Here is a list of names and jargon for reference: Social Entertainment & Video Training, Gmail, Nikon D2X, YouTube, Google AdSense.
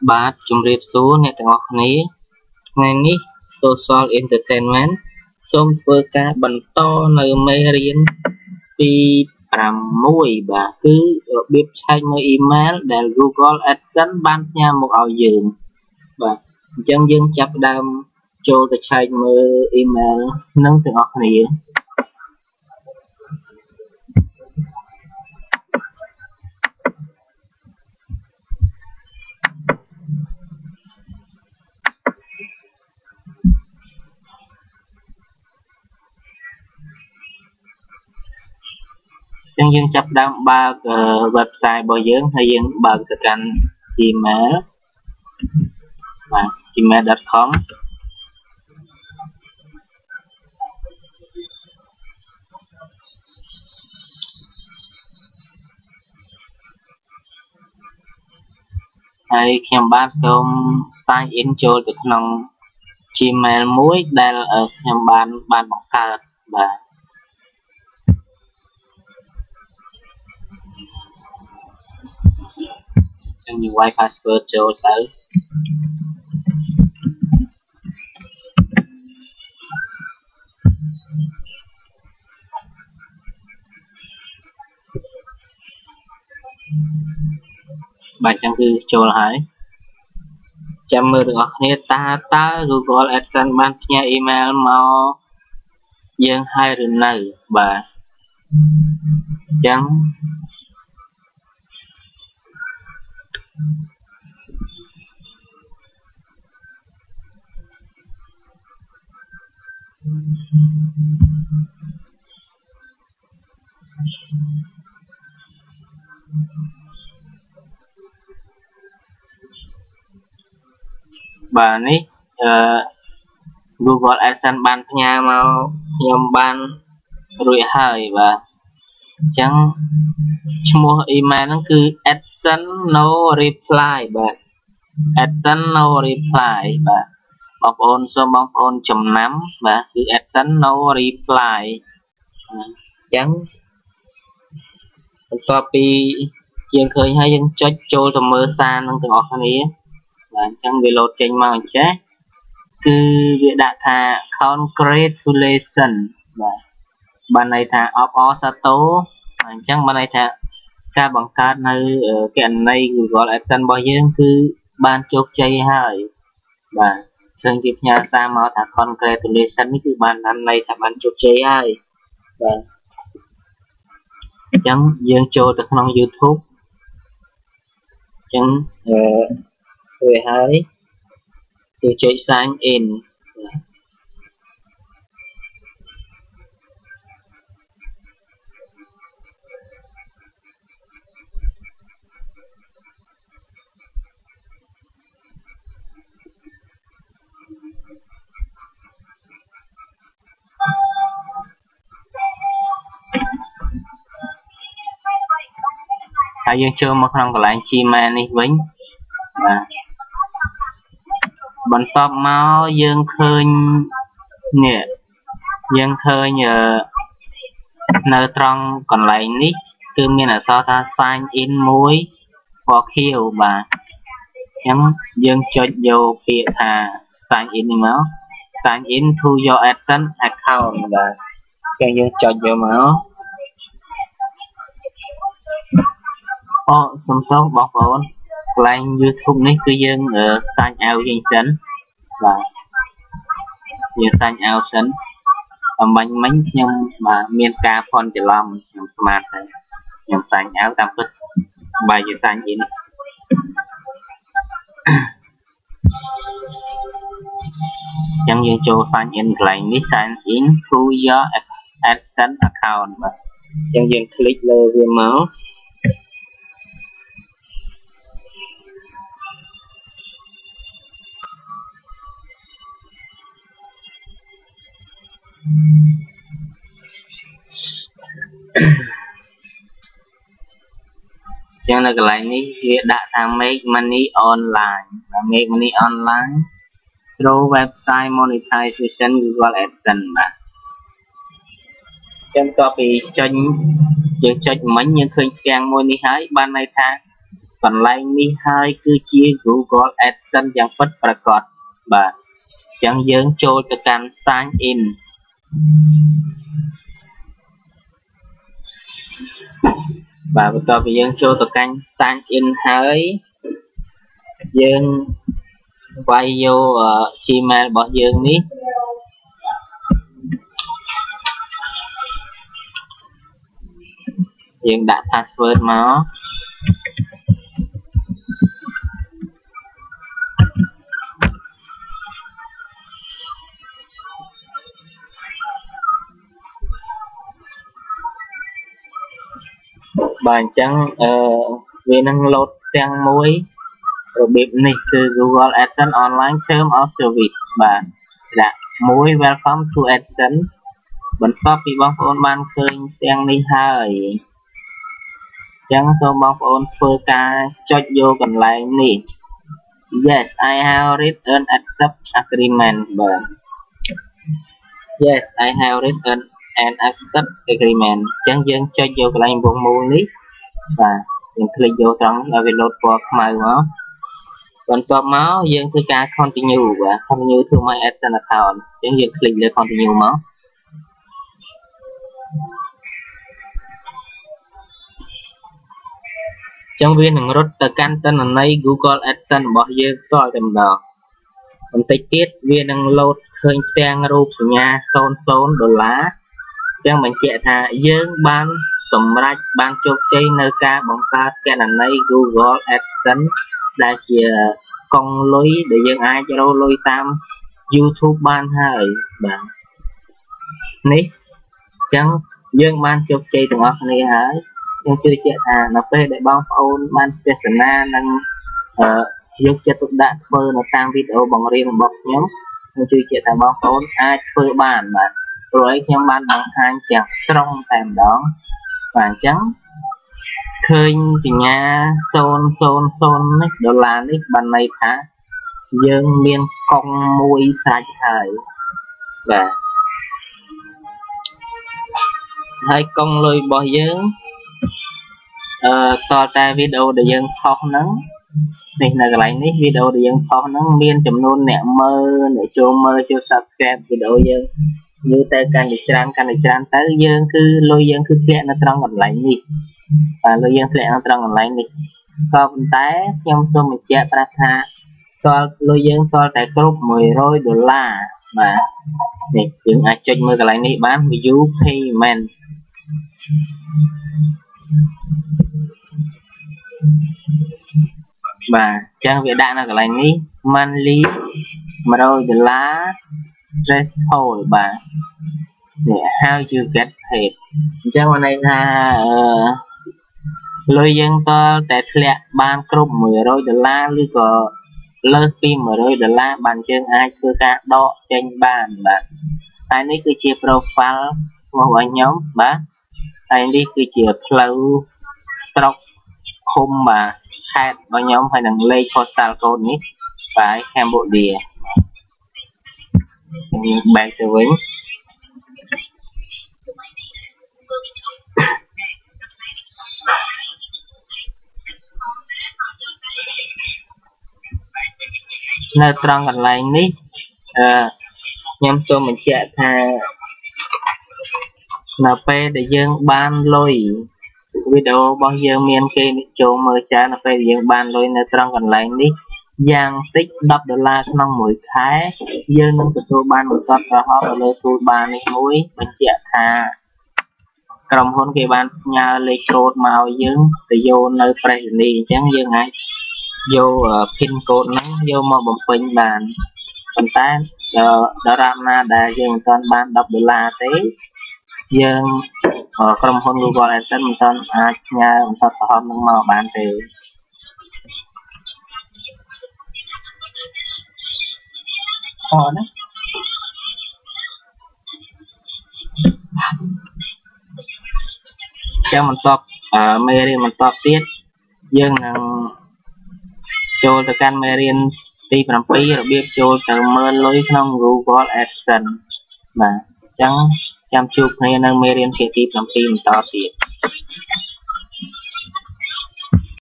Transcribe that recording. Bad Jumrit Soon at Ochni, Many Social Entertainment, Some Perka Banto, No Marian, P. Pramui Batu, Bib China email, the Google AdSense Bantya Moyun. But Jung Jung Chapdam, Joe the China email, Nothing Ochni. Chúng dân chấp đăng ba website bao dưỡng hay dân ba cái kênh Gmail và gmail.com hay khi ba xong sign in cho từ trong Gmail muối đây là ở khi bạn bạn bọc card và and you wipe us for your hotel. Bạn chẳng cứ cho lại chăm mơ được ta ta Google AdSense ban nhà email mau dân hai rừng này bà chẳng bà này Google AdSense ban nhà mau nhom ban rồi hơi và chẳng mua email nó cứ AdSense no reply bà AdSense no reply bà bọc ôn so bọc ôn chấm nắm và cứ AdSense no reply chẳng copy riêng khơi hay riêng cho trôi trong mơ xa năng từ off này và chẳng về lột trên màu chứ cứ việc đạt thà congratulation và bạn này thà off sato chẳng bạn này thà ca bằng card nơi cái này gọi là AdSense bao nhiêu cứ ban chốt chơi hai và thường dịp nhà xa màu thả congratulation cứ ban năm nay thả ban chốt chơi hai và chẳng dương cho được không YouTube chẳng về hai từ chơi sáng in hay dân chơi một lần còn lại chi mà này vĩnh và bắn top máu dân khơi nè dân khơi nhờ nơi trong còn lại nít cứ miền là sao ta sign in muối có khiêu và chẳng dân chơi vô việc thà sign in máu sign in to your AdSense account và chẳng dân chơi vô máu ô xong tốt bọc ổn like YouTube này cứ dân ở sign out dân sẵn và dân sign out sẵn và bánh bánh nhưng mà miền ca phone chỉ làm nhằm smart này nhằm sign out tam phức bài dự sign in chẳng dân cho sign in like này sign in to your AdSense account và chẳng dân click lơ về mở chẳng là cái này này đã thằng make money online và make money online through website monetization Google AdSense mà chẳng copy chân chẳng mấy nhưng khơi càng môi này hãy ban này thang Còn lại mi hai cứ chia Google AdSense yang phất bà cọt bà chẳng dưỡng trôi cho can sign in. Và bây giờ dưỡng trôi cho can sign in hơi dưỡng quay vô Gmail bỏ dưỡng ní. Dưỡng đã password máu. Và chẳng vì năng lột trang muối ở biệt này từ Google AdSense Online Term of Service và đã muối Welcome to AdSense bánh pháp vì bóng phôn ban khơi trang đi hơi chẳng số bóng phôn phơ ca cho vô gần lại này. Yes, I have read an accept agreement but. Yes, I have read an accept agreement chẳng dân cho vô cái lệnh vùng môn lý và những click vô trong là về lột qua màu máu còn toàn máu dân thứ ca continue và continue to my AdSense account chẳng dân click lên continue máu chẳng viên những rốt tờ can tên là này Google AdSense bỏ dân tôi đầm đỏ còn tích tiết viên năng lột khơi trang rụp nhà xôn xôn đồ lá chẳng mình chạy thả dưỡng ban sủng rạch ban chốt cháy nơi ca bóng phát cái là này Google AdSense là chìa con lối để dưỡng ai cho đâu lối tam YouTube ban hơi bạn ní chẳng dưỡng ban chốt cháy tầng ốc này hả nhưng chưa chạy thả nó phê để bóng phôn ban phê sở na năng giúp cho tụi đạn phơ nó tăng video bằng riêng bọc nhóm nhưng chưa chạy thả bóng phôn ai phơ bàn mà rồi nhóm bạn bằng hai chàng strong tèm đó và trắng khơi gì nha xôn xôn xôn nít đô la nít bàn này thả dương miên công mùi sạch thời và hai con lôi bỏ dương to ta video để dương khó nắng này là cái này video để dương khó nắng miên chấm luôn nè mơ để cho mơ cho subscribe video dương như ta càng được tràn tới dương cứ lôi dương cứ xẹt nó trong còn lại đi và lôi dương xẹt nó trong còn lại đi còn tái trong số mình chạy ra tha so lôi dương so tại group $10 mà này những ai chơi mới còn lại đi bán view payment và trang Việt Đại là còn lại đi monthly mà rồi $10 stress hole bà yeah, how you get paid chẳng mà này là lôi dân to tệ lẹ ban cụm $10 lưu có lơ phim $10 bàn chân ai cứ cả đọ tranh bàn bà ai này cứ chia profile một anh nhóm bà ai này cứ chia flow sọc khum bà hai bao nhóm phải đằng lây postal code này phải Cambodia bạn tư vấn nơi trong gần lại ní nhóm tôi mình chạy thà np để dương ban lôi video bao giờ miền kia chỗ mơ chá np để dương ban lôi nơi trong gần lại ní giang tích $10 trong mỗi tháng dương nâng của tôi ban một tuần và họ lời tôi ban này mũi mình chạy thà cầm hôn kì ban nhà lấy cột màu dương từ vô nơi present đi chẳng dương ai vô pin cột nó vô màu bấm pin bàn còn ta đó làm là đã dương toàn ban $10 thế dương cầm hôn Google AdSense mình toàn nhà mình toàn họ nâng màu bàn thì còn á cho mình top Mary mình top tiết dương là cho từ can Mary đi làm phí rồi biết cho từ mơ lối không Google AdSense mà chẳng chăm chụp hay năng Mary kia đi làm phí mình top tiết